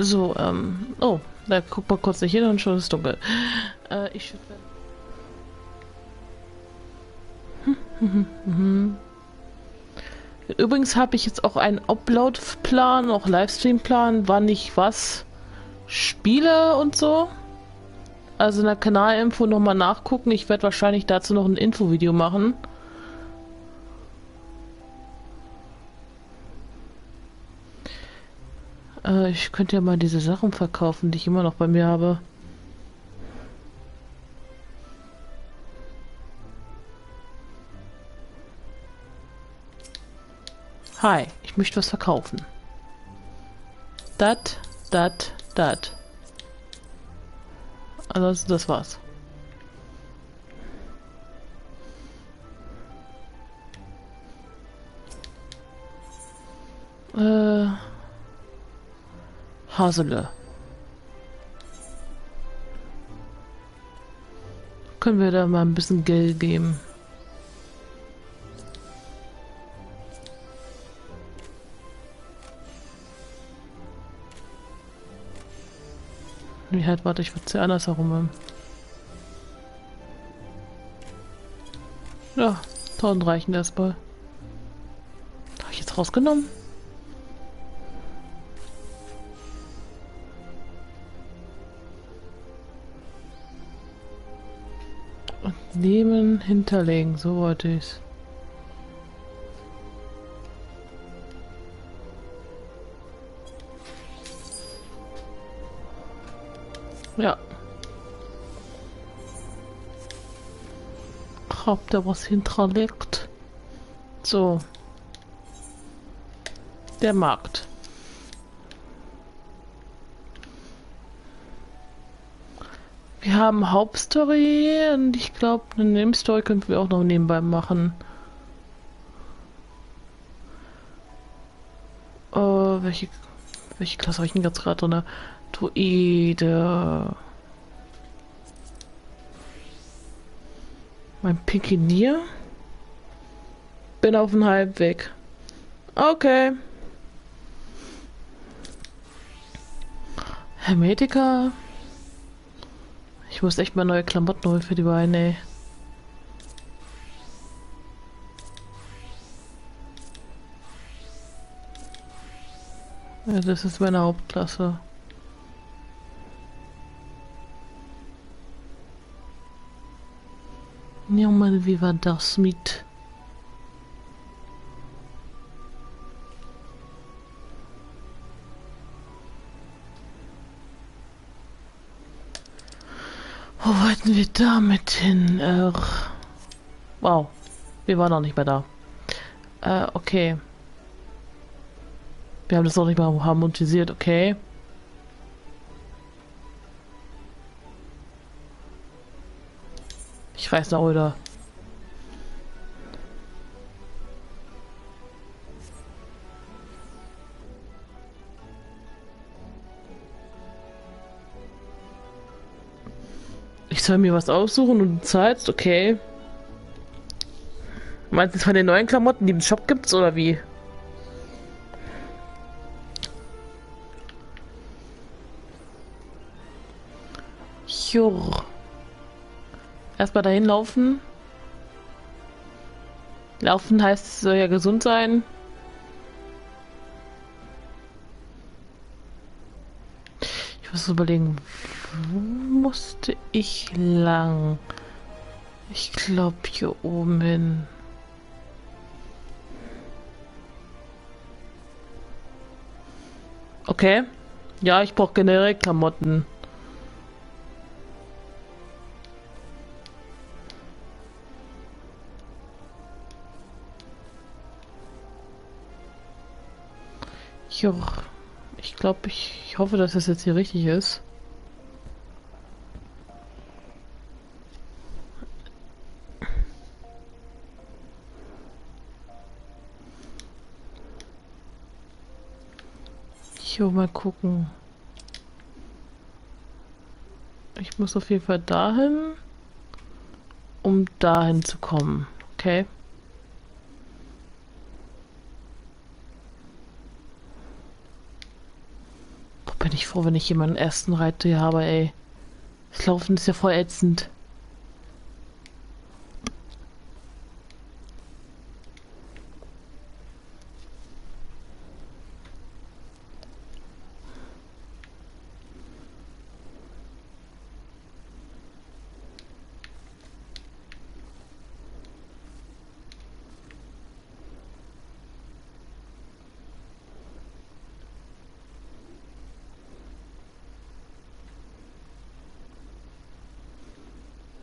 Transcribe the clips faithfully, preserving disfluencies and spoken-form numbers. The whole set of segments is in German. So, ähm, oh, da guck mal kurz nicht hin und schon ist es dunkel. Äh, ich schüttle. Übrigens habe ich jetzt auch einen Upload-Plan, auch Livestream-Plan, wann ich was spiele und so. Also in der Kanalinfo nochmal nachgucken. Ich werde wahrscheinlich dazu noch ein Infovideo machen. Äh, ich könnte ja mal diese Sachen verkaufen, die ich immer noch bei mir habe. Hi, ich möchte was verkaufen. Dat, dat, dat. Ansonsten, das war's. Äh. Hasele. Können wir da mal ein bisschen Geld geben? Halt, warte, ich würde es ja anders herum. Ja, tausend reichen erstmal. Habe ich jetzt rausgenommen? Und nehmen, hinterlegen, so wollte ich es. Ja. Hab da was hinterlegt. So. Der Markt. Wir haben Hauptstory und ich glaube, eine Nebenstory könnten wir auch noch nebenbei machen. Äh, welche, welche Klasse habe ich denn jetzt gerade drin? Druide. Mein Pikinier. Bin auf dem Halbweg. Okay. Hermetiker. Ich muss echt mal neue Klamotten holen für die Beine. Ey. Ja, das ist meine Hauptklasse. Ja, Mann, wie war das mit? Wo wollten wir damit hin? Äh, wow, wir waren noch nicht mehr da. Äh, okay. Wir haben das noch nicht mal harmonisiert, okay. Ich weiß noch, oder? Ich soll mir was aussuchen und du zahlst? Okay. Meinst du von den neuen Klamotten, die im Shop gibt's, oder wie? Jurr. Erstmal dahin laufen. Laufen heißt, es soll ja gesund sein. Ich muss überlegen, wo musste ich lang? Ich glaube hier oben hin. Okay. Ja, ich brauche generell Klamotten. Ich glaube, ich, ich hoffe, dass das jetzt hier richtig ist. Ich will mal gucken. Ich muss auf jeden Fall dahin, um dahin zu kommen. Okay. bin ich froh, wenn ich hier meinen ersten Reit hier habe, ey. Das Laufen ist ja voll ätzend.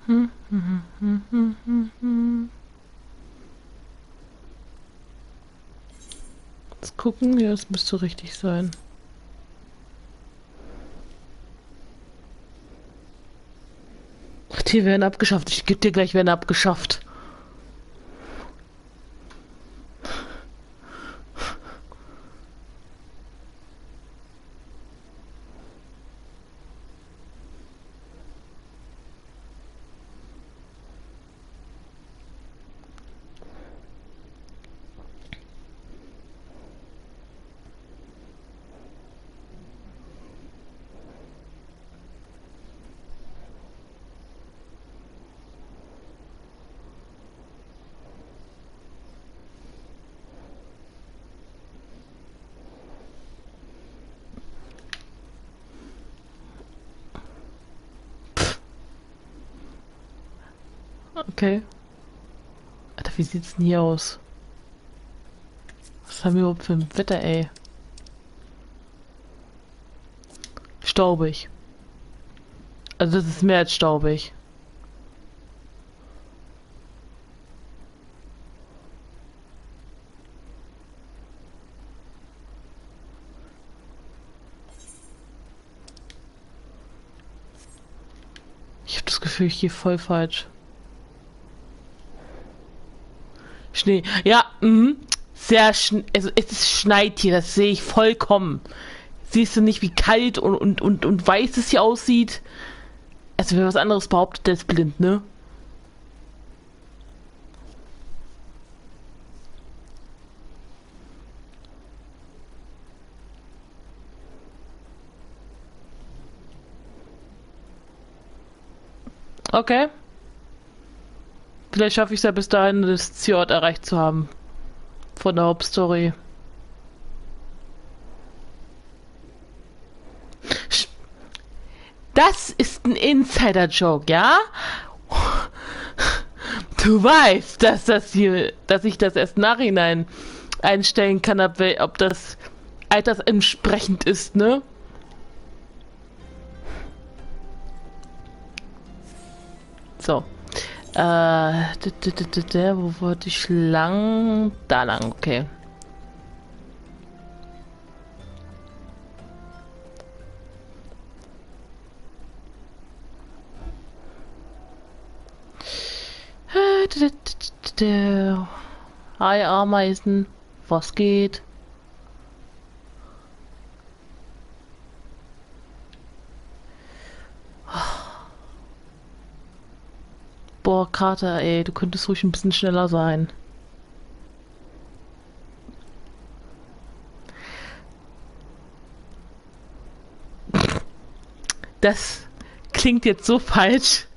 Hm, hm, hm, hm, hm, hm. Jetzt gucken, ja, es müsste richtig sein. Die werden abgeschafft. Ich geb dir gleich, werden abgeschafft. Okay. Alter, wie sieht's denn hier aus? Was haben wir überhaupt für ein Wetter, ey? Staubig. Also das ist mehr als staubig. Ich habe das Gefühl, ich gehe voll falsch. Schnee. Ja, mhm. Sehr schn also es ist schneit hier, das sehe ich vollkommen. Siehst du nicht, wie kalt und, und, und, und weiß es hier aussieht? Also wer was anderes behauptet, der ist blind, ne? Okay. Vielleicht schaffe ich es ja bis dahin, das Zielort erreicht zu haben. Von der Hauptstory. Das ist ein Insider-Joke, ja? Du weißt, dass das hier, dass ich das erst nachhinein einstellen kann, ob das altersentsprechend ist, ne? So. Äh, d -d -d -d -d wo wollte ich lang? Da lang, okay. Äh, d -d -d -d -d Hi Ameisen, was geht? Boah, Kater, ey, du könntest ruhig ein bisschen schneller sein. Das klingt jetzt so falsch.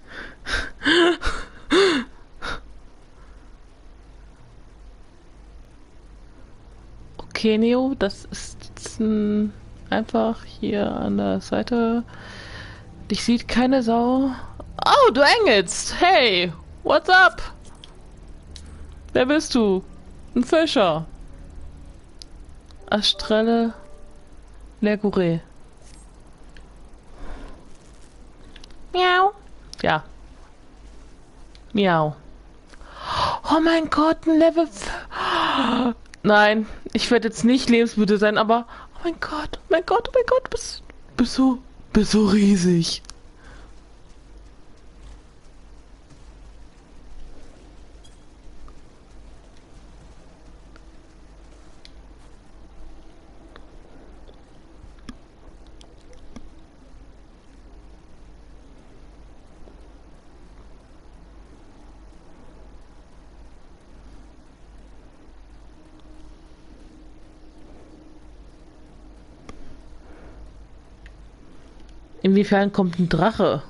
Okay, Neo, das ist ein einfach hier an der Seite. Dich sieht keine Sau. Oh, du engelst! Hey! What's up? Wer bist du? Ein Fischer. Astrelle Lergure. Miau. Ja. Miau. Oh mein Gott, ein Level... Nein, ich werde jetzt nicht lebensmüde sein, aber... Oh mein Gott, oh mein Gott, oh mein Gott, bist, bist so... Bist so riesig. Inwiefern kommt ein Drache?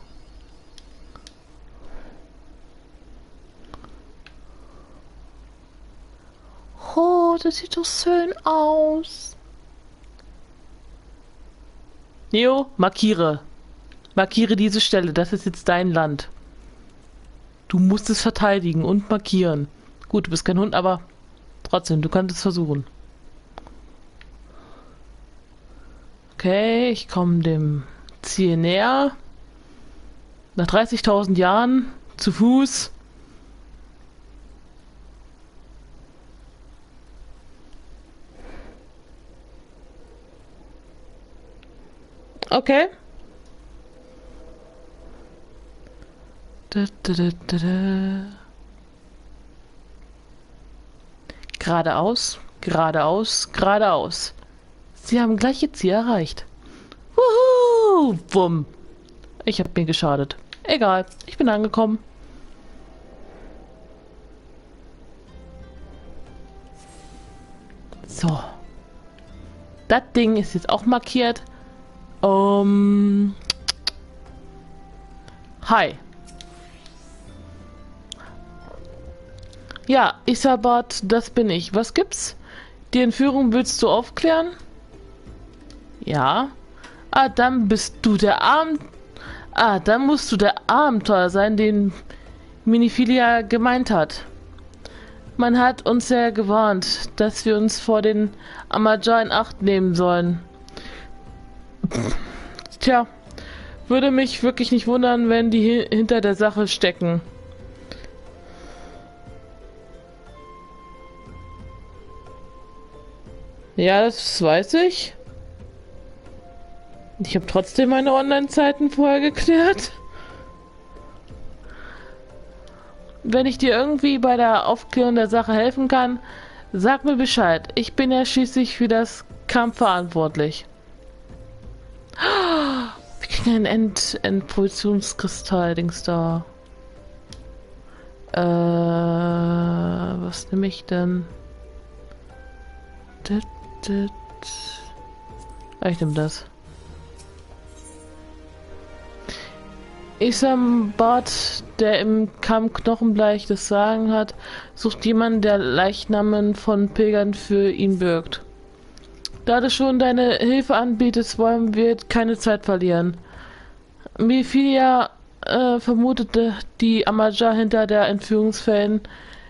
Oh, das sieht doch schön aus. Neo, markiere. Markiere diese Stelle. Das ist jetzt dein Land. Du musst es verteidigen und markieren. Gut, du bist kein Hund, aber trotzdem, du kannst es versuchen. Okay, ich komme dem Ziel näher. Nach dreißigtausend Jahren zu Fuß. Okay. Da, da, da, da, da. Geradeaus, geradeaus, geradeaus. Sie haben gleich ihr Ziel erreicht. Wuhu! Wumm. Ich habe mir geschadet. Egal, ich bin angekommen. So. Das Ding ist jetzt auch markiert. Um. Hi. Ja, Isembard, das bin ich. Was gibt's? Die Entführung willst du aufklären? Ja. Ah, dann bist du der Abend... Ah, dann musst du der Abenteuer sein, den Minfilia gemeint hat. Man hat uns ja gewarnt, dass wir uns vor den Amalj'aa in Acht nehmen sollen. Tja, würde mich wirklich nicht wundern, wenn die hinter der Sache stecken. Ja, das weiß ich. Ich habe trotzdem meine Online-Zeiten vorher geklärt. Wenn ich dir irgendwie bei der Aufklärung der Sache helfen kann, sag mir Bescheid. Ich bin ja schließlich für das Kampf verantwortlich. Wir kriegen einen Endpulsionskristall-Dings da. Äh, was nehme ich denn? Das Ich nehme das. Isembard, der im Kampf Knochenbleich das Sagen hat, sucht jemanden, der Leichnamen von Pilgern für ihn birgt. Da du schon deine Hilfe anbietest, wollen wir keine Zeit verlieren. Minfilia äh, vermutete die Amalj'aa hinter der Entführungsfällen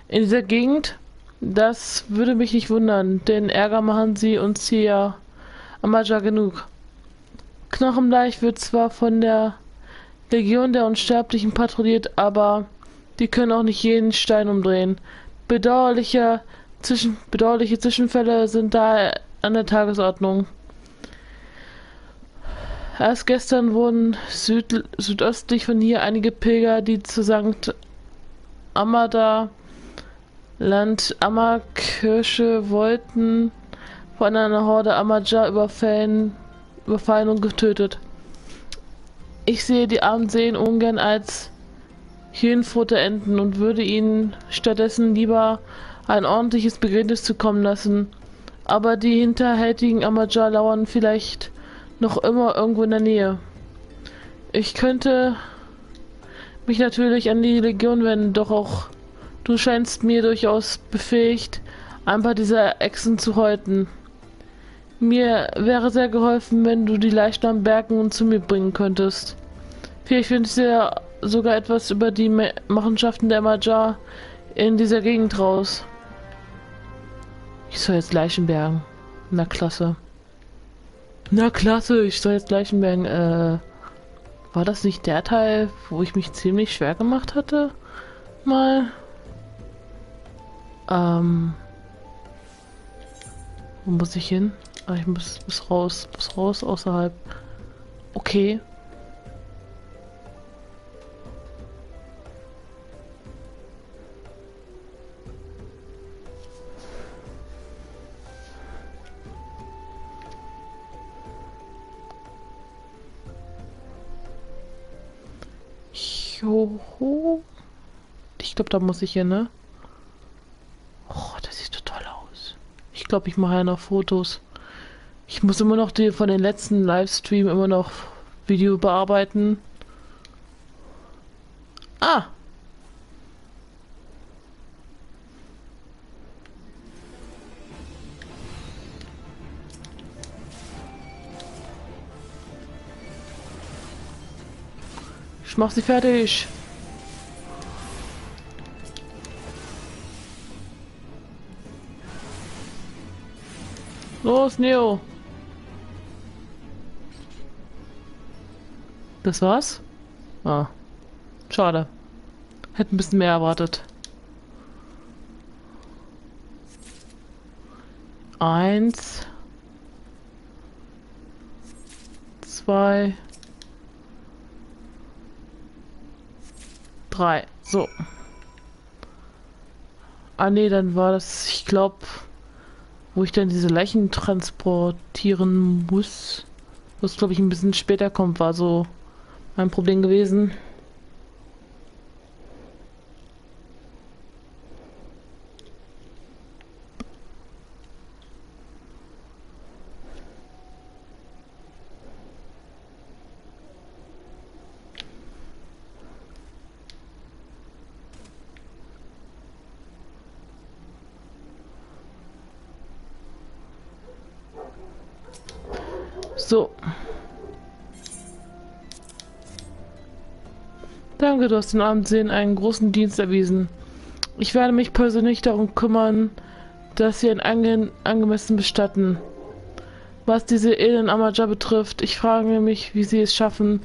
in dieser Gegend. Das würde mich nicht wundern, denn Ärger machen sie uns hier Amalj'aa genug. Knochenbleich wird zwar von der Legion der Unsterblichen patrouilliert, aber die können auch nicht jeden Stein umdrehen. Bedauerliche, Zwischen bedauerliche Zwischenfälle sind da an der Tagesordnung. Erst gestern wurden süd südöstlich von hier einige Pilger, die zu Sankt Adama Landama-Kirche wollten, von einer Horde Amalj'aa überfallen, überfallen und getötet. Ich sehe die armen Seelen ungern als hirnfrote Enten und würde ihnen stattdessen lieber ein ordentliches Begräbnis zukommen lassen. Aber die hinterhältigen Amalj'aa lauern vielleicht noch immer irgendwo in der Nähe. Ich könnte mich natürlich an die Legion wenden, doch auch du scheinst mir durchaus befähigt, ein paar dieser Echsen zu häuten. Mir wäre sehr geholfen, wenn du die Leichnam bergen und zu mir bringen könntest. Vielleicht findest du ja sogar etwas über die Machenschaften der Amalj'aa in dieser Gegend raus. Ich soll jetzt Leichen bergen. Na klasse. Na klasse, ich soll jetzt Leichen bergen. Äh, war das nicht der Teil, wo ich mich ziemlich schwer gemacht hatte? Mal... Ähm. Wo muss ich hin? Ah, ich muss, muss raus. Muss raus außerhalb. Okay. Joho. Ich glaube, da muss ich hin, ne? Ich glaube, ich mache ja noch Fotos. Ich muss immer noch die von den letzten Livestream immer noch Video bearbeiten. Ah! Ich mach sie fertig. Los, Neo. Das war's? Ah. Schade. Hätte ein bisschen mehr erwartet. Eins. Zwei. Drei. So. Ah ne, dann war das, ich glaube, wo ich dann diese Leichen transportieren muss, was glaube ich ein bisschen später kommt, war so mein Problem gewesen. So. Danke, du hast den Abendsehen einen großen Dienst erwiesen. Ich werde mich persönlich darum kümmern, dass sie ihn ange angemessen bestatten. Was diese edlen Amalj'aa betrifft, ich frage mich, wie sie es schaffen,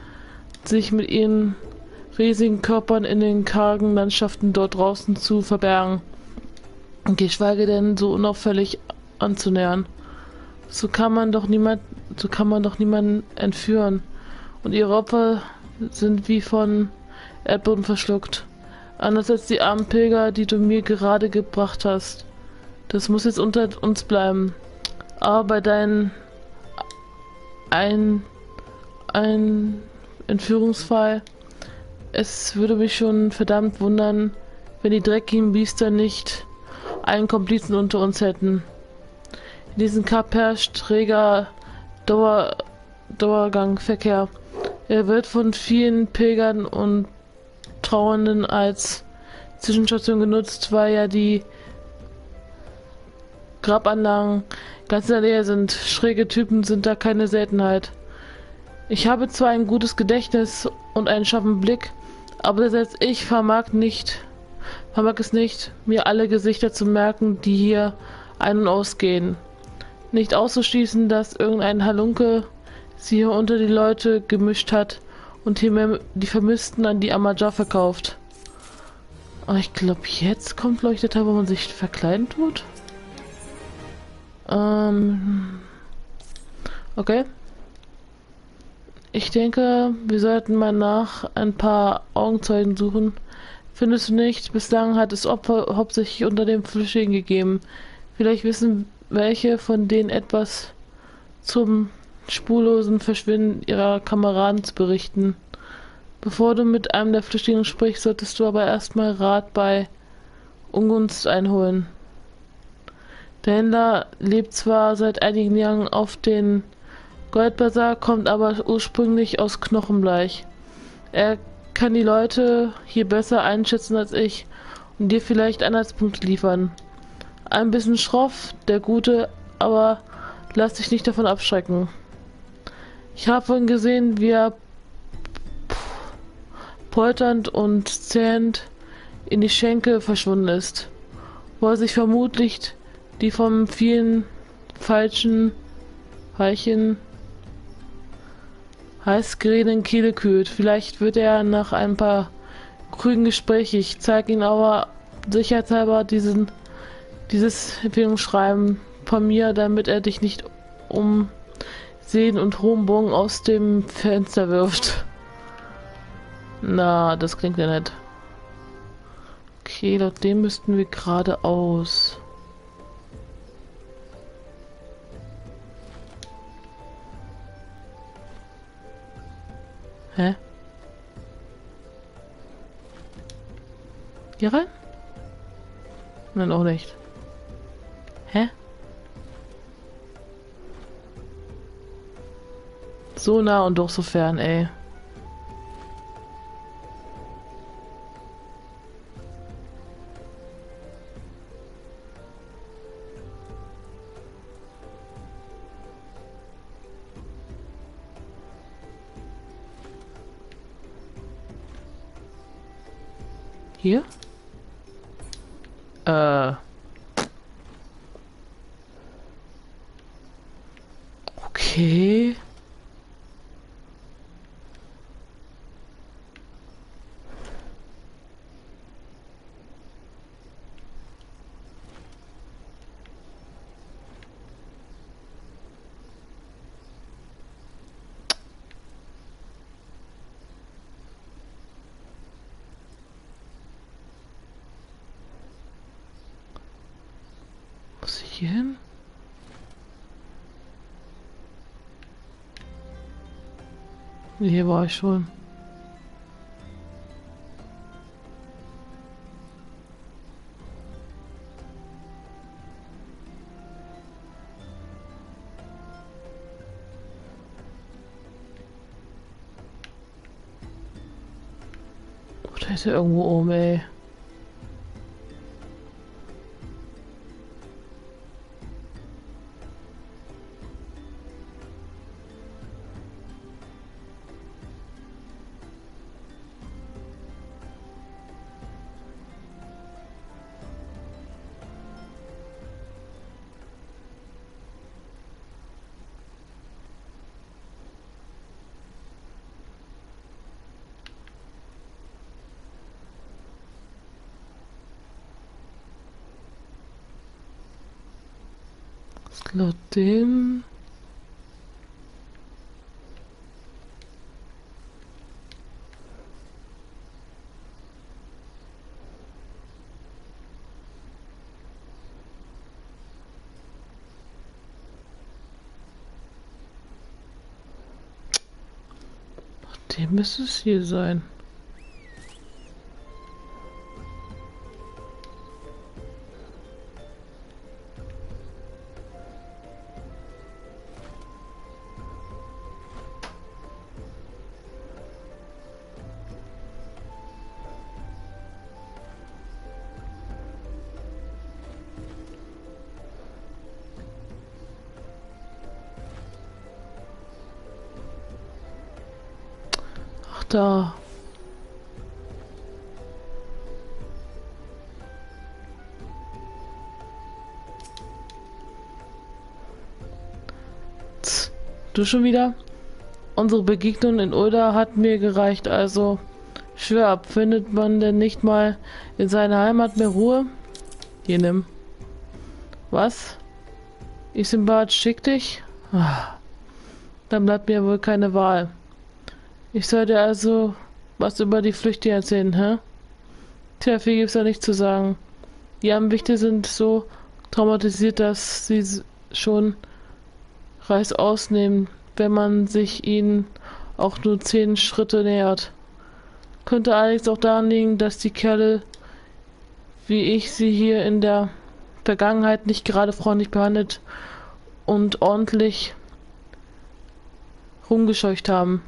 sich mit ihren riesigen Körpern in den kargen Landschaften dort draußen zu verbergen. Und geschweige denn so unauffällig anzunähern. So kann man doch niemand So kann man doch niemanden entführen. Und ihre Opfer sind wie von Erdboden verschluckt. Anders als die armen Pilger, die du mir gerade gebracht hast. Das muss jetzt unter uns bleiben. Aber bei deinem ein, ein Entführungsfall, es würde mich schon verdammt wundern, wenn die dreckigen Biester nicht einen Komplizen unter uns hätten. In diesem Kap herrscht reger Dauer, Dauergangverkehr. Er wird von vielen Pilgern und Trauernden als Zwischenstation genutzt, weil ja die Grabanlagen ganz in der Nähe sind. Schräge Typen sind da keine Seltenheit. Ich habe zwar ein gutes Gedächtnis und einen scharfen Blick, aber selbst ich vermag nicht, vermag es nicht, mir alle Gesichter zu merken, die hier ein- und ausgehen. Nicht auszuschließen, dass irgendein Halunke sie hier unter die Leute gemischt hat und hier die Vermissten an die Amalj'aa verkauft. Aber ich glaube, jetzt kommt Leuchteter, wo man sich verkleiden tut. Ähm. Okay. Ich denke, wir sollten mal nach ein paar Augenzeugen suchen. Findest du nicht? Bislang hat es Opfer hauptsächlich unter den Flüchtigen gegeben. Vielleicht wissen welche von denen etwas zum spurlosen Verschwinden ihrer Kameraden zu berichten. Bevor du mit einem der Flüchtlinge sprichst, solltest du aber erstmal Rat bei Ungunst einholen. Der Händler lebt zwar seit einigen Jahren auf den Goldbazar, kommt aber ursprünglich aus Knochenbleich. Er kann die Leute hier besser einschätzen als ich und dir vielleicht Anhaltspunkte liefern. Ein bisschen schroff, der Gute, aber lass dich nicht davon abschrecken. Ich habe vorhin gesehen, wie er polternd und zähnend in die Schenke verschwunden ist, wo er sich vermutlich die von vielen falschen Weichen heiß geredenen Kehle kühlt. Vielleicht wird er nach ein paar krügen Gesprächen. Ich zeige ihn aber sicherheitshalber diesen Dieses Empfehlungsschreiben von mir, damit er dich nicht um Seen und hohen Bogen aus dem Fenster wirft. Na, das klingt ja nett. Okay, laut dem müssten wir geradeaus. Hä? Hier rein? Nein, auch nicht. Hä? So nah und doch so fern, ey. Hier? Äh. Okay. Hin? Hier war ich schon. Oh, da ist ja irgendwo oben, ey. Laut dem... Nach dem müsste es hier sein. Da. Tz, du schon wieder? Unsere Begegnung in Ulda hat mir gereicht, also schwör ab, findet man denn nicht mal in seiner Heimat mehr Ruhe? Hier, nimm. Was? Isembard schick dich? Dann bleibt mir wohl keine Wahl. Ich soll dir also was über die Flüchtlinge erzählen, hä? Tja, viel gibt's da nicht zu sagen. Die Wichte sind so traumatisiert, dass sie schon Reiß ausnehmen, wenn man sich ihnen auch nur zehn Schritte nähert. Könnte allerdings auch daran liegen, dass die Kerle, wie ich sie hier in der Vergangenheit nicht gerade freundlich behandelt und ordentlich rumgescheucht haben.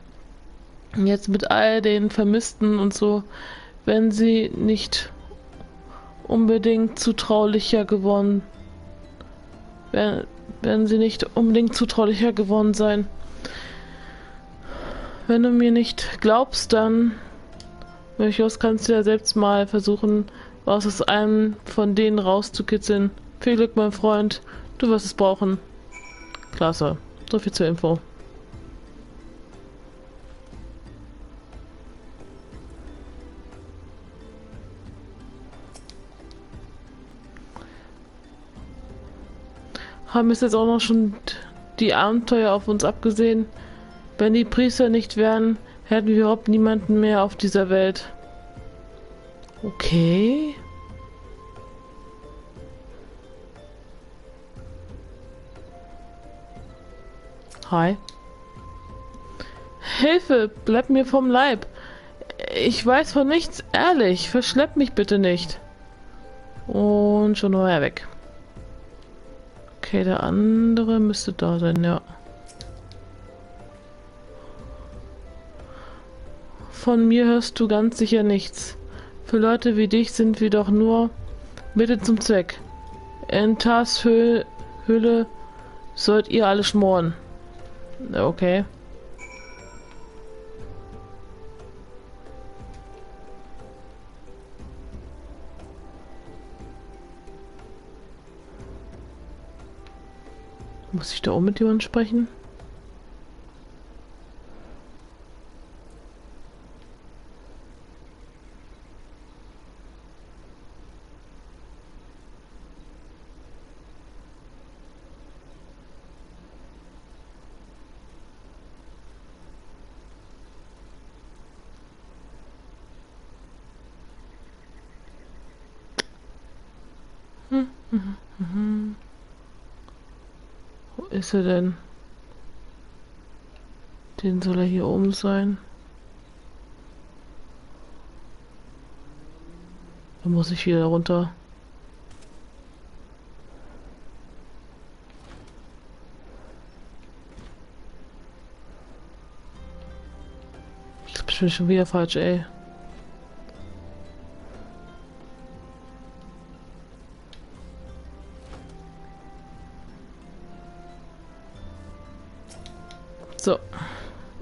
Jetzt mit all den Vermissten und so, wenn sie nicht unbedingt zutraulicher geworden, wenn, wenn sie nicht unbedingt zutraulicher geworden sein. Wenn du mir nicht glaubst, dann Möchos, kannst du ja selbst mal versuchen, was aus einem von denen rauszukitzeln. Viel Glück, mein Freund, du wirst es brauchen. Klasse, so viel zur Info. Haben es jetzt auch noch schon die Abenteuer auf uns abgesehen. Wenn die Priester nicht wären, hätten wir überhaupt niemanden mehr auf dieser Welt. Okay. Hi. Hilfe, bleib mir vom Leib. Ich weiß von nichts, ehrlich. Verschlepp mich bitte nicht. Und schon war er weg. Okay, der andere müsste da sein, ja. Von mir hörst du ganz sicher nichts. Für Leute wie dich sind wir doch nur Mittel zum Zweck. In Tars Höh Höhle sollt ihr alle schmoren. Okay. Muss ich da auch mit jemandem sprechen? Hm, hm, hm, hm. Wo ist er denn? Den soll er hier oben sein. Da muss ich wieder runter. Ich bin schon wieder falsch, ey. So.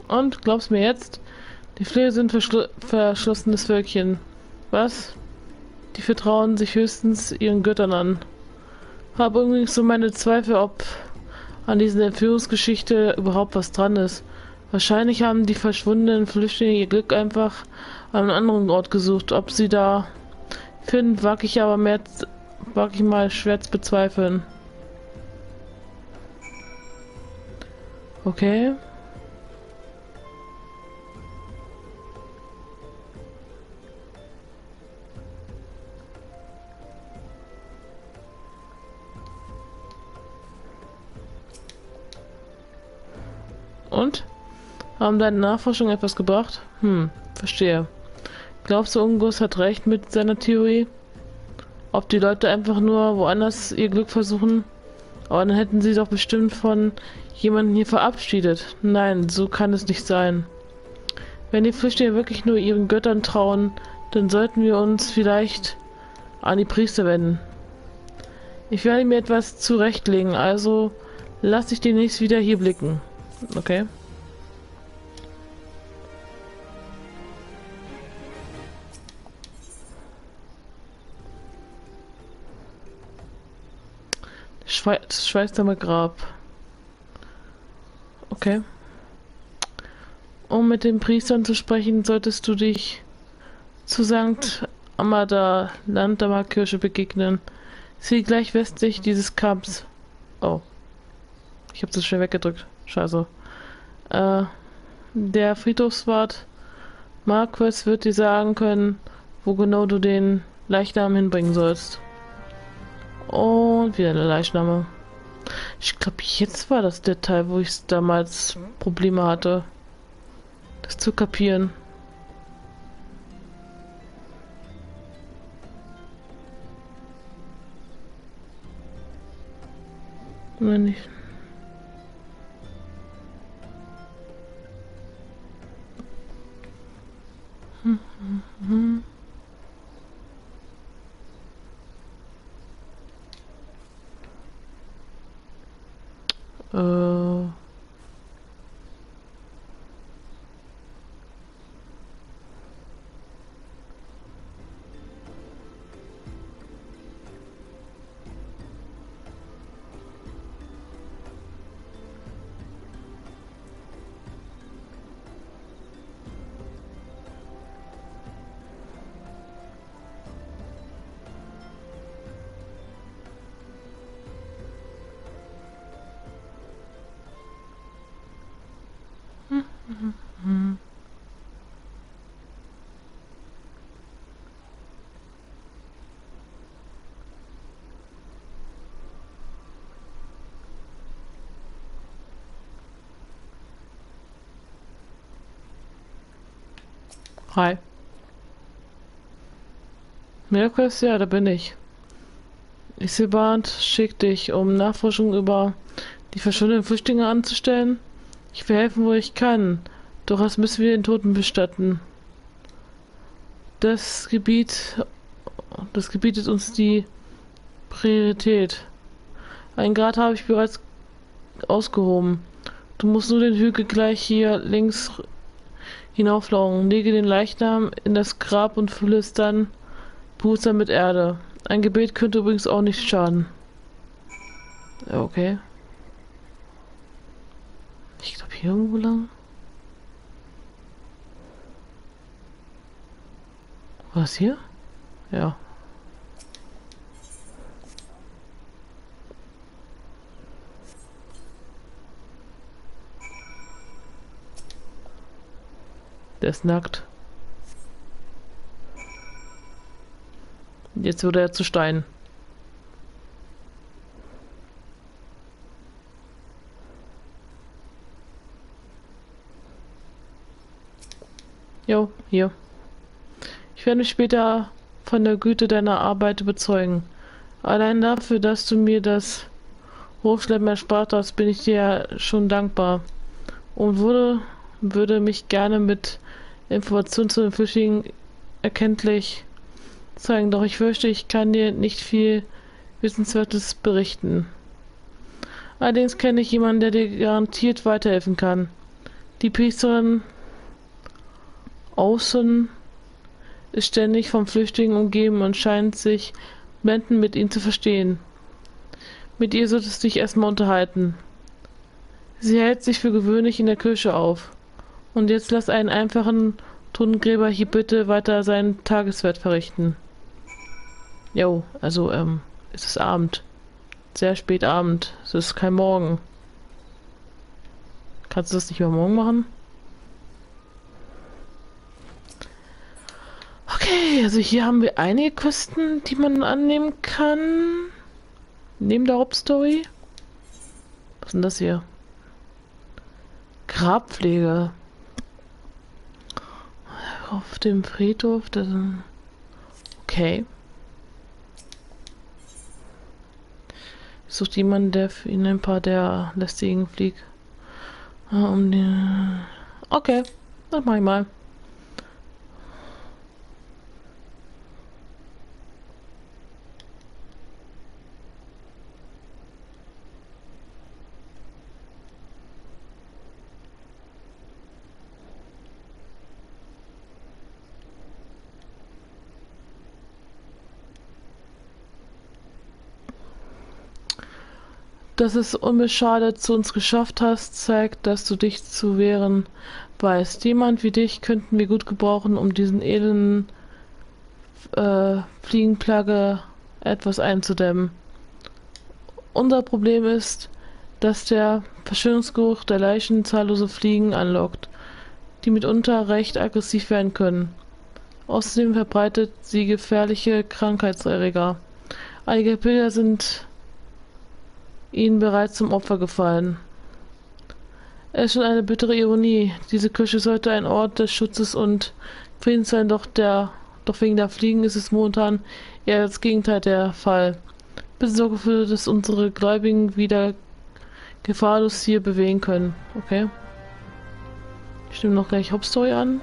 Und glaubst mir jetzt, die Flöhe sind verschl verschlossenes Völkchen. Was? Die vertrauen sich höchstens ihren Göttern an. Habe übrigens so meine Zweifel, ob an diesen Entführungsgeschichte überhaupt was dran ist. Wahrscheinlich haben die verschwundenen Flüchtlinge ihr Glück einfach an einem anderen Ort gesucht. Ob sie da finden, wage ich aber mehr, wage ich mal schwer zu bezweifeln. Okay. Und? Haben deine Nachforschungen etwas gebracht? Hm, verstehe. Glaubst du, Ungus hat recht mit seiner Theorie? Ob die Leute einfach nur woanders ihr Glück versuchen? Aber dann hätten sie doch bestimmt von jemandem hier verabschiedet. Nein, so kann es nicht sein. Wenn die Flüchtlinge wirklich nur ihren Göttern trauen, dann sollten wir uns vielleicht an die Priester wenden. Ich werde mir etwas zurechtlegen, also lass dich demnächst wieder hier blicken. Okay. Das Schweißdammer Grab. Okay. Um mit den Priestern zu sprechen, solltest du dich zu Sankt Adama Landama-Kirche begegnen. Sie liegt gleich westlich dieses Kamps. Oh. Ich habe das schnell weggedrückt. Scheiße. Äh, der Friedhofswart Marquess wird dir sagen können, wo genau du den Leichnam hinbringen sollst. Und wieder eine Leichname. Ich glaube, jetzt war das der Teil, wo ich damals Probleme hatte, das zu kapieren. Wenn ich hm, hm, hm. Äh. Hi. Mirkus, ja, da bin ich. Isembard schickt dich, um Nachforschungen über die verschwundenen Flüchtlinge anzustellen. Ich will helfen, wo ich kann. Doch erst müssen wir den Toten bestatten. Das Gebiet, das Gebiet ist uns die Priorität. Ein Grad habe ich bereits ausgehoben. Du musst nur den Hügel gleich hier links hinauflaufen. Lege den Leichnam in das Grab und fülle es dann behutsam mit Erde. Ein Gebet könnte übrigens auch nicht schaden. Okay. Ich glaube hier irgendwo lang. Was hier? Ja. Der ist nackt. Jetzt wird er zu Stein. Jo, hier. Ich werde mich später von der Güte deiner Arbeit überzeugen. Allein dafür, dass du mir das Hochschleppen erspart hast, bin ich dir schon dankbar. Und würde, würde mich gerne mit Informationen zu den Flüchtlingen erkenntlich zeigen. Doch ich fürchte, ich kann dir nicht viel Wissenswertes berichten. Allerdings kenne ich jemanden, der dir garantiert weiterhelfen kann. Die Priesterin O'Son ist ständig von Flüchtlingen umgeben und scheint sich blendend mit ihnen zu verstehen. Mit ihr solltest du dich erstmal unterhalten. Sie hält sich für gewöhnlich in der Kirche auf. Und jetzt lass einen einfachen Totengräber hier bitte weiter seinen Tageswert verrichten. Jo, also ähm, es ist Abend. Sehr spät Abend. Es ist kein Morgen. Kannst du das nicht mehr morgen machen? Okay, also hier haben wir einige Küsten, die man annehmen kann. Neben der Hauptstory. Was ist denn das hier? Grabpflege. Auf dem Friedhof. Das okay. Ich suche jemanden, der für ihn ein paar der lästigen fliegt. Um die okay, das mach ich mal. Dass es unbeschadet zu uns geschafft hast, zeigt, dass du dich zu wehren weißt. Jemand wie dich könnten wir gut gebrauchen, um diesen elenden äh, Fliegenplage etwas einzudämmen. Unser Problem ist, dass der Verschönerungsgeruch der Leichen zahllose Fliegen anlockt, die mitunter recht aggressiv werden können. Außerdem verbreitet sie gefährliche Krankheitserreger. Einige Bilder sind ihnen bereits zum Opfer gefallen. Es ist schon eine bittere Ironie. Diese Kirche sollte ein Ort des Schutzes und Friedens sein, doch, der, doch wegen der Fliegen ist es momentan eher das Gegenteil der Fall. Bitte sorge dafür, dass unsere Gläubigen wieder gefahrlos hier bewegen können. Okay. Ich stimme noch gleich Hauptstory an.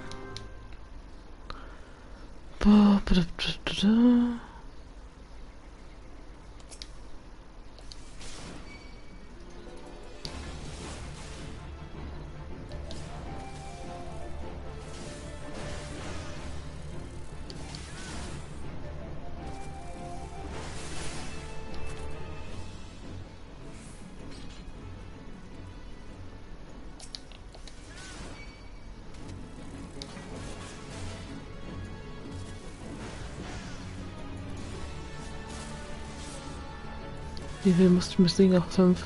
Wie viel musst du mir singen? Auch fünf.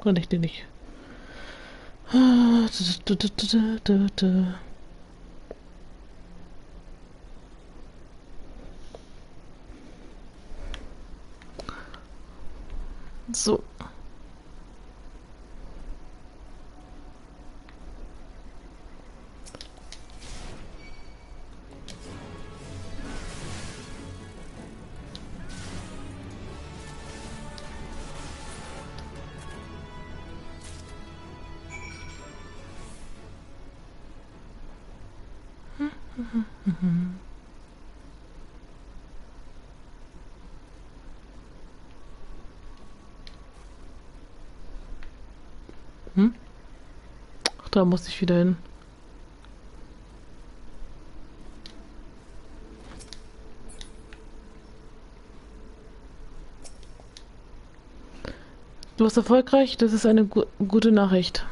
Konnte ich den nicht. So. Hm? Ach, da muss ich wieder hin. Du warst erfolgreich, das ist eine gu- gute Nachricht.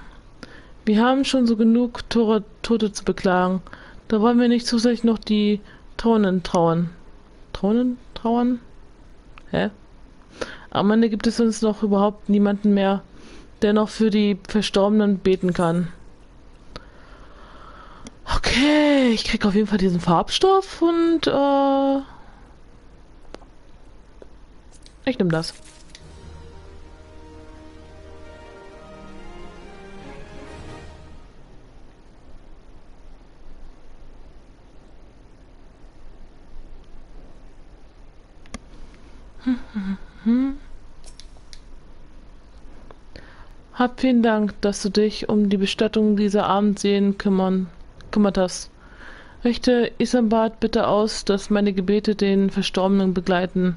Wir haben schon so genug Tore, Tote zu beklagen. Da wollen wir nicht zusätzlich noch die Tronen trauern. Tronen trauern? Hä? Am Ende gibt es uns noch überhaupt niemanden mehr, der noch für die Verstorbenen beten kann. Okay, ich krieg auf jeden Fall diesen Farbstoff und äh... ich nehme das. Hab vielen Dank, dass du dich um die Bestattung dieser armen Seelen kümmern, kümmert hast. Richte Isembard bitte aus, dass meine Gebete den Verstorbenen begleiten.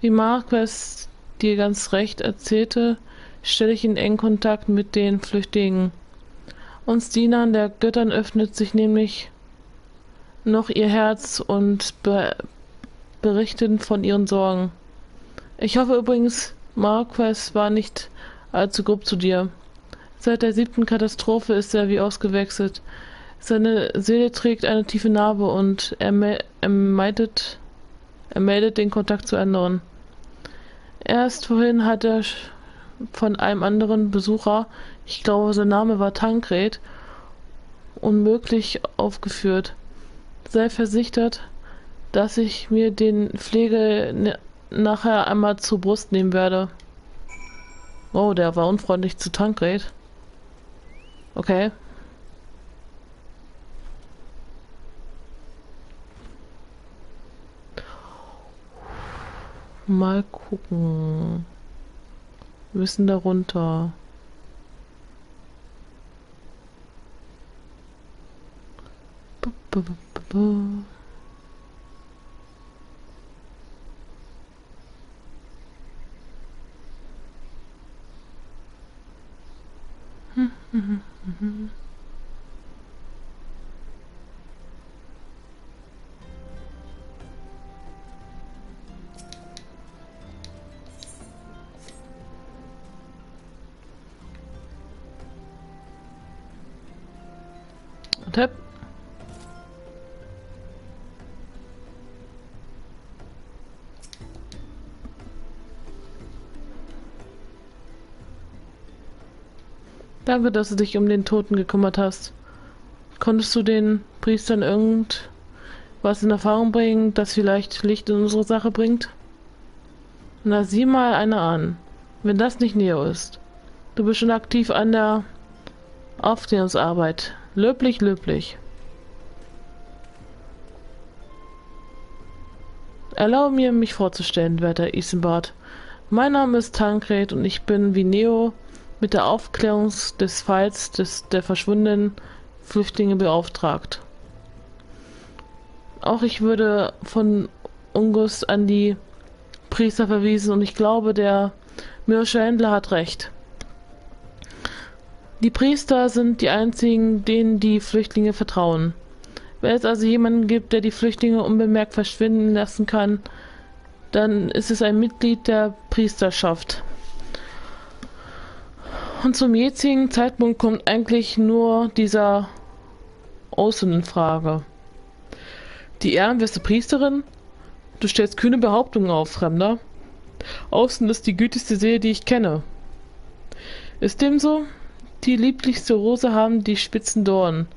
Wie Marquess dir ganz recht erzählte, stelle ich in engen Kontakt mit den Flüchtigen. Uns Dienern der Göttern öffnet sich nämlich noch ihr Herz und be berichten von ihren Sorgen. Ich hoffe übrigens, Marquess war nicht allzu grob zu dir. Seit der siebten Katastrophe ist er wie ausgewechselt. Seine Seele trägt eine tiefe Narbe und er, me er, meidet, er meldet den Kontakt zu anderen. Erst vorhin hat er von einem anderen Besucher, ich glaube sein Name war Thancred, unmöglich aufgeführt. Sei versichert, dass ich mir den Pflege nachher einmal zur Brust nehmen werde. Oh, der war unfreundlich zu Thancred. Okay. Mal gucken. Wir müssen da runter. Tap. Danke, dass du dich um den Toten gekümmert hast. Konntest du den Priestern irgendwas in Erfahrung bringen, das vielleicht Licht in unsere Sache bringt? Na, sieh mal eine an, wenn das nicht Neo ist. Du bist schon aktiv an der Aufklärungsarbeit. Löblich, löblich. Erlaube mir, mich vorzustellen, werter Isembard. Mein Name ist Thancred und ich bin wie Neo mit der Aufklärung des Falls des, der verschwundenen Flüchtlinge beauftragt. Auch ich würde von Ungus an die Priester verwiesen und ich glaube, der Mirsche Händler hat recht. Die Priester sind die einzigen, denen die Flüchtlinge vertrauen. Wenn es also jemanden gibt, der die Flüchtlinge unbemerkt verschwinden lassen kann, dann ist es ein Mitglied der Priesterschaft. Und zum jetzigen Zeitpunkt kommt eigentlich nur dieser O'Son in Frage. Die ehrenwerte Priesterin? Du stellst kühne Behauptungen auf, Fremder. O'Son ist die gütigste Seele, die ich kenne. Ist dem so? Die lieblichste Rose haben die spitzen Dornen.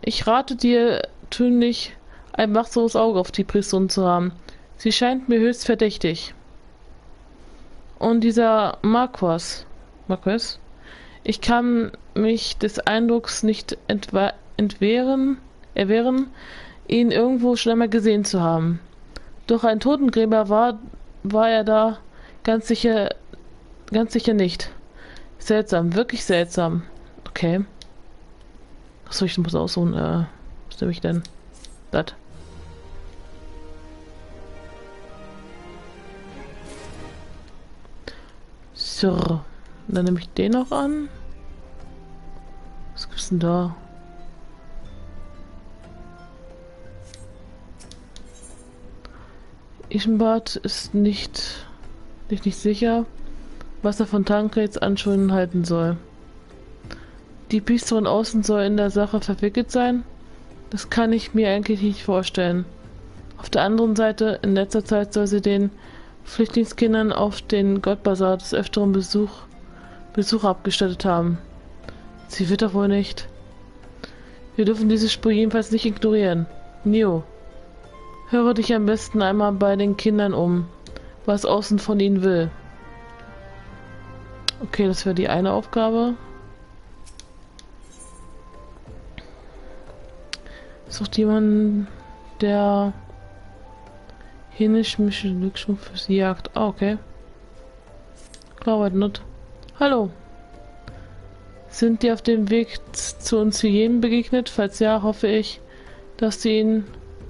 Ich rate dir, tünlich ein wachsames Auge auf die Person zu haben. Sie scheint mir höchst verdächtig. Und dieser Marquas, Marquas, ich kann mich des Eindrucks nicht entwehren, erwehren, ihn irgendwo schon einmal gesehen zu haben. Doch ein Totengräber war, war er da ganz sicher, ganz sicher nicht. Seltsam, wirklich seltsam. Okay. Achso, ich muss aussuchen, äh, was nehme ich denn? Das. So, dann nehme ich den noch an. Was gibt's denn da? Isembard ist nicht, nicht, nicht sicher, was er von Thancreds Anschuldigungen halten soll. Die Biester von außen soll in der Sache verwickelt sein? Das kann ich mir eigentlich nicht vorstellen. Auf der anderen Seite, in letzter Zeit soll sie den Flüchtlingskindern auf den Gottbazar des öfteren Besuch, Besuch abgestattet haben. Sie wird doch wohl nicht. Wir dürfen diese Spur jedenfalls nicht ignorieren. Neo, höre dich am besten einmal bei den Kindern um, was außen von ihnen will. Okay, das wäre die eine Aufgabe. Sucht jemanden, der Hänisch mich Glücksschmuck für sie jagt. Ah, okay. Klar, weit not. Hallo. Sind die auf dem Weg zu uns zu jedem begegnet? Falls ja, hoffe ich, dass du ihnen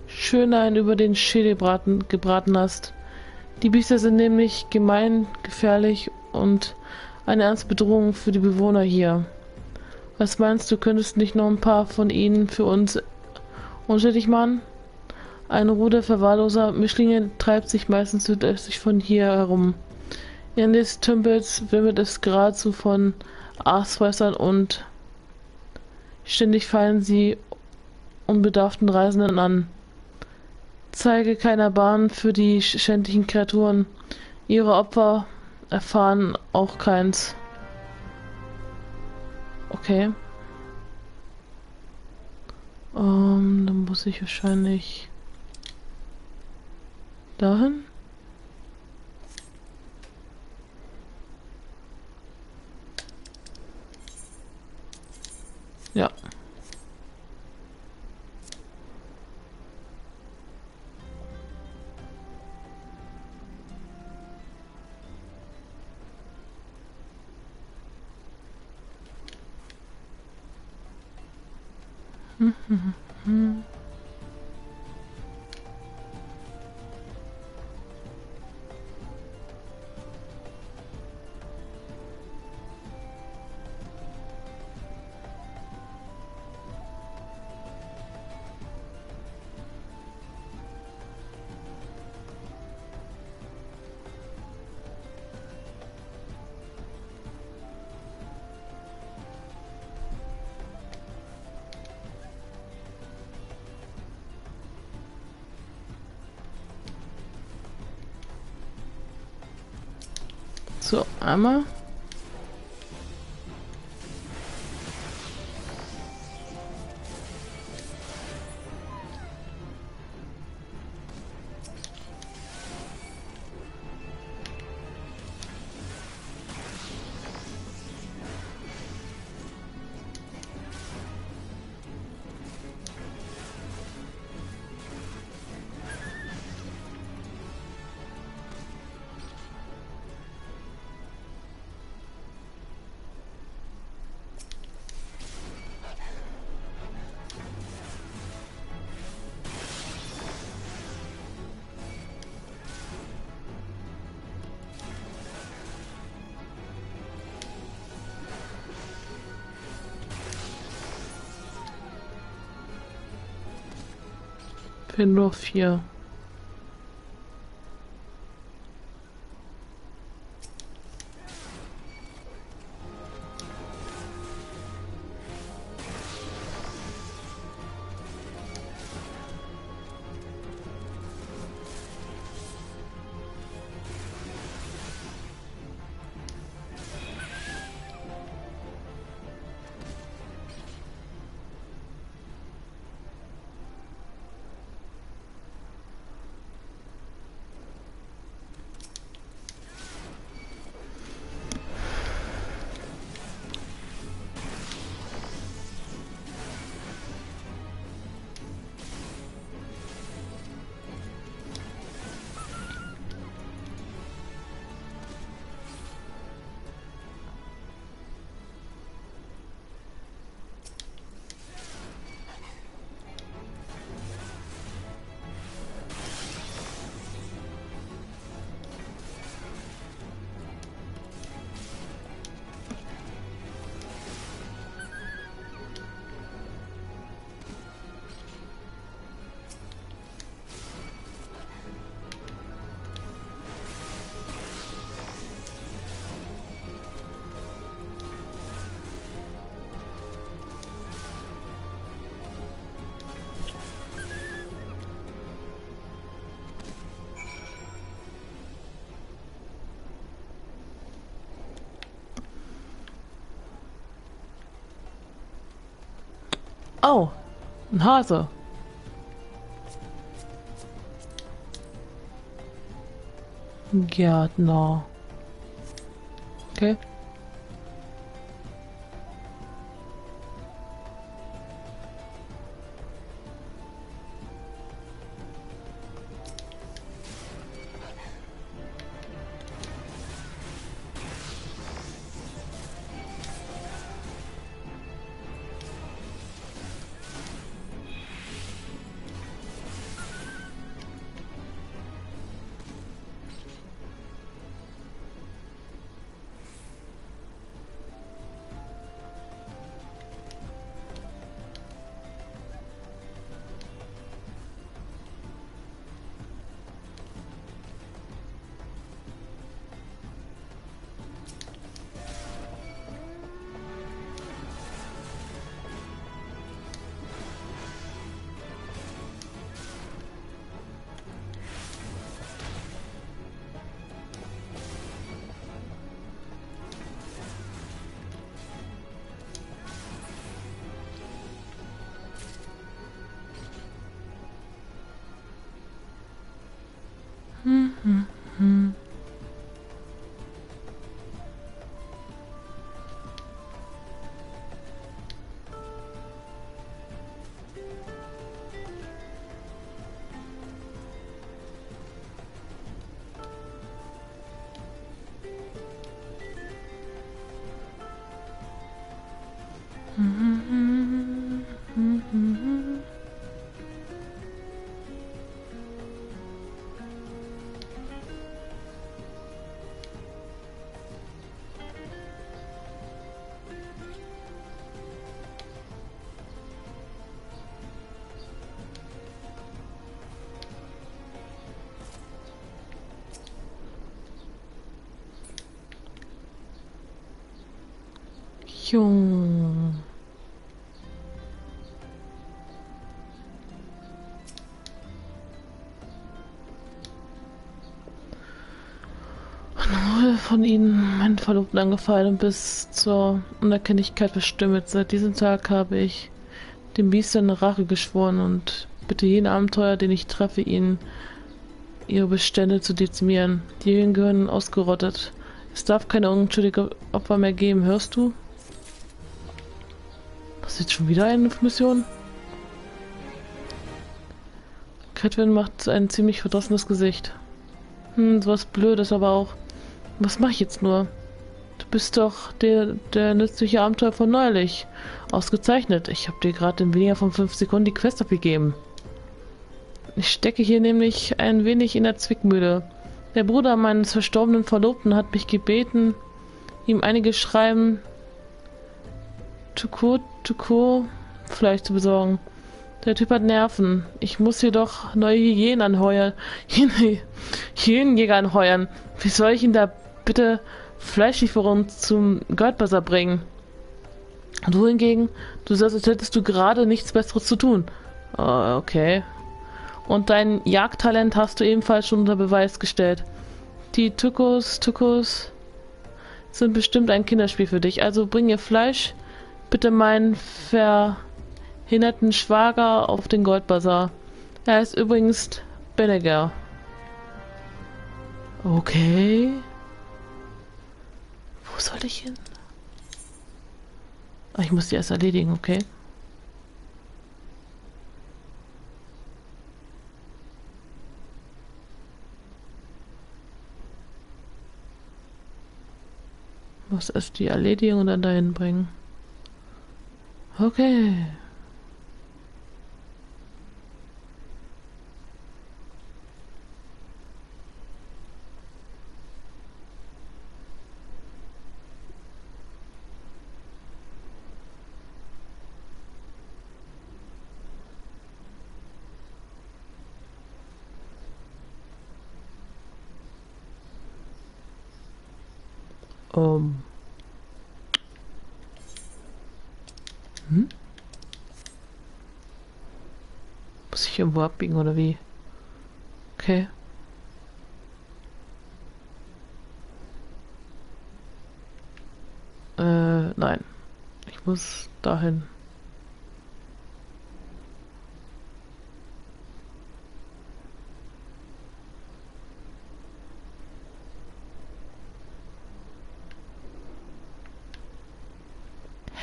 schön einen über den Schädel braten, gebraten hast. Die Biester sind nämlich gemein, gefährlich und eine ernste Bedrohung für die Bewohner hier. Was meinst du, könntest nicht noch ein paar von ihnen für uns unschädlich machen? Ein Ruder verwahrloser Mischlinge treibt sich meistens südöstlich von hier herum. In des Tümpels wimmelt es geradezu von Aasfressern und ständig fallen sie unbedarften Reisenden an. Zeige keiner Bahn für die schändlichen Kreaturen. Ihre Opfer erfahren auch keins. Okay. Um, dann muss ich wahrscheinlich dahin. Ja. Hm, hm, hm. So, einmal. Nur vier. Oh, ein Hase. Gärtner. Okay. Jung. Null von ihnen, meinen Verlobten angefallen und bis zur Unerkennlichkeit bestimmt. Seit diesem Tag habe ich dem Biest eine Rache geschworen und bitte jeden Abenteuer, den ich treffe, ihnen ihre Bestände zu dezimieren. Die Jungen gehören ausgerottet. Es darf keine unschuldigen Opfer mehr geben, hörst du? Jetzt schon wieder eine Mission? Kaitlyn macht ein ziemlich verdrossenes Gesicht. Hm, sowas Blödes aber auch. Was mache ich jetzt nur? Du bist doch der, der nützliche Abenteuer von neulich. Ausgezeichnet. Ich habe dir gerade in weniger von fünf Sekunden die Quest abgegeben. Ich stecke hier nämlich ein wenig in der Zwickmühle. Der Bruder meines verstorbenen Verlobten hat mich gebeten, ihm einige Schreiben Tukur, Tukur, vielleicht zu besorgen. Der Typ hat Nerven. Ich muss jedoch neue Hyänen anheuern. Hyänenjäger anheuern. Wie soll ich ihn da bitte Fleischlieferungen zum Goldbazar bringen? Du hingegen, du sagst, als hättest du gerade nichts Besseres zu tun. Uh, okay. Und dein Jagdtalent hast du ebenfalls schon unter Beweis gestellt. Die Tukos, Tukos sind bestimmt ein Kinderspiel für dich. Also bring ihr Fleisch. Bitte meinen verhinderten Schwager auf den Goldbazar. Er ist übrigens Benegger. Okay. Wo soll ich hin? Oh, ich muss die erst erledigen, okay. Ich muss erst die erledigen und dann dahin bringen. Okay. Um. Hm? Muss ich irgendwo abbiegen oder wie? Okay. Äh, nein. Ich muss dahin.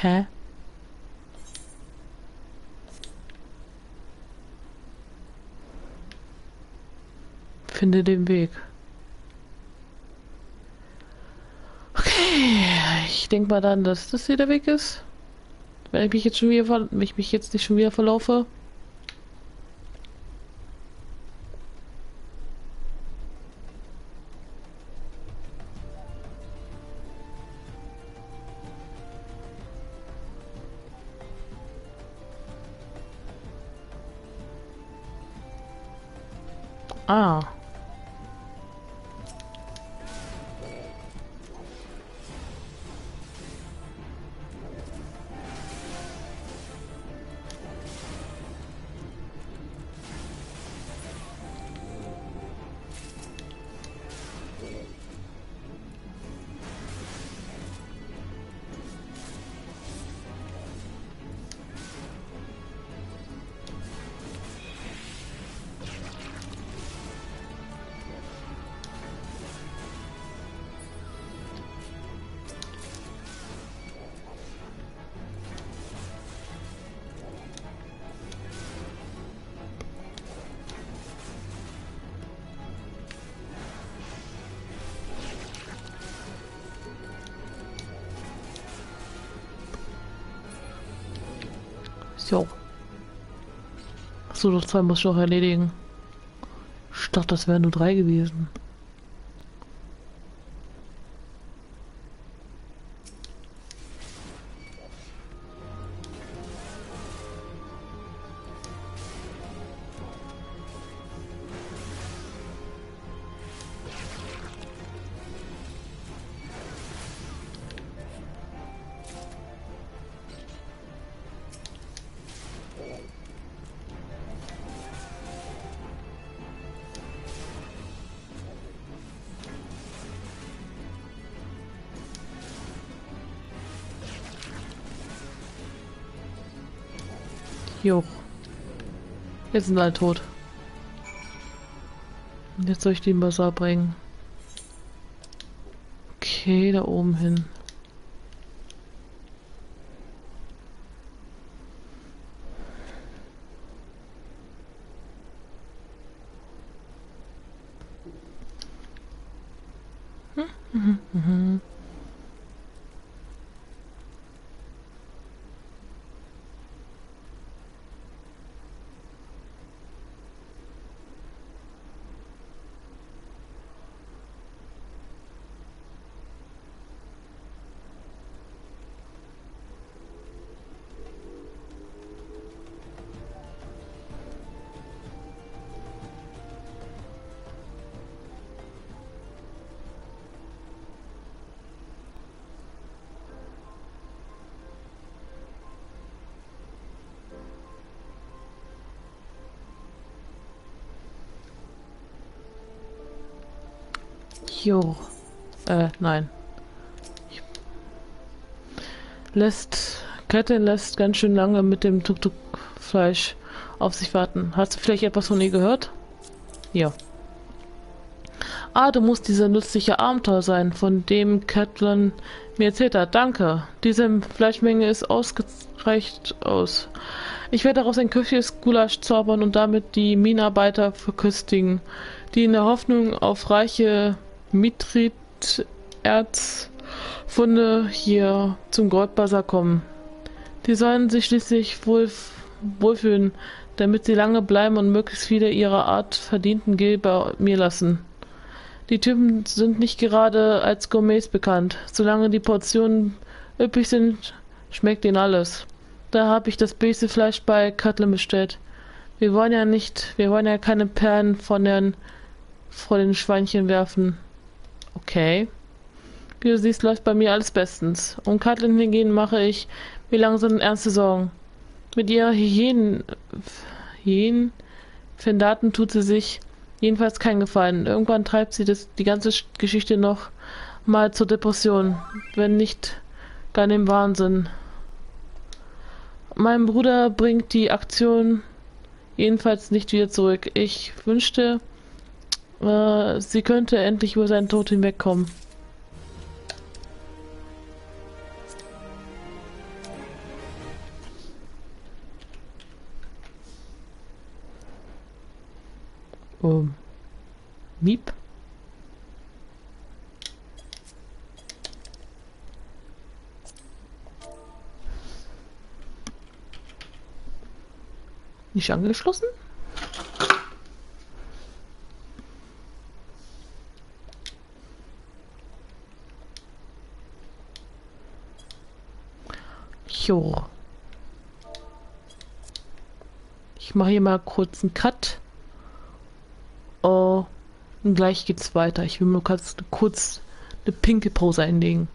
Hä? Finde den Weg. Okay, ich denke mal dann, dass das hier der Weg ist. Wenn ich mich jetzt schon wieder, ver wenn ich mich jetzt nicht schon wieder verlaufe. Ah. Jo. Achso, doch zwei musst du auch erledigen. Ich dachte, das wären nur drei gewesen. Jo. Jetzt sind alle tot. Und jetzt soll ich die im Basar bringen. Okay, da oben hin. Jo. Äh, nein. Lässt. Kaitlyn lässt ganz schön lange mit dem Tuk-Tuk-Fleisch auf sich warten. Hast du vielleicht etwas von ihr gehört? Ja. Ah, du musst dieser nützliche Abenteuer sein, von dem Kaitlyn mir erzählt hat. Danke. Diese Fleischmenge ist ausgereicht aus. Ich werde daraus ein köstliches Gulasch zaubern und damit die Minenarbeiter verköstigen, die in der Hoffnung auf reiche Mithriterzfunde hier zum Goldbasar kommen. Die sollen sich schließlich wohl, wohlfühlen, damit sie lange bleiben und möglichst viele ihrer Art verdienten Geld bei mir lassen. Die Typen sind nicht gerade als Gourmets bekannt. Solange die Portionen üppig sind, schmeckt ihnen alles. Da habe ich das beste Fleisch bei Kaitlyn bestellt. Wir wollen ja nicht, wir wollen ja keine Perlen von den, von den Schweinchen werfen. Okay. Wie du siehst, läuft bei mir alles bestens. Um Kaitlyn hingehen mache ich mir langsam ernste Sorgen. Mit ihrer Hyänenfendaten tut sie sich jedenfalls keinen Gefallen. Irgendwann treibt sie das, die ganze Geschichte noch mal zur Depression, wenn nicht gar dem Wahnsinn. Mein Bruder bringt die Aktion jedenfalls nicht wieder zurück. Ich wünschte, sie könnte endlich über seinen Tod hinwegkommen. Miep. Nicht angeschlossen? Jo. Ich mache hier mal kurz einen Cut. Oh, und gleich geht's weiter. Ich will nur kurz, kurz eine pinke Pause einlegen.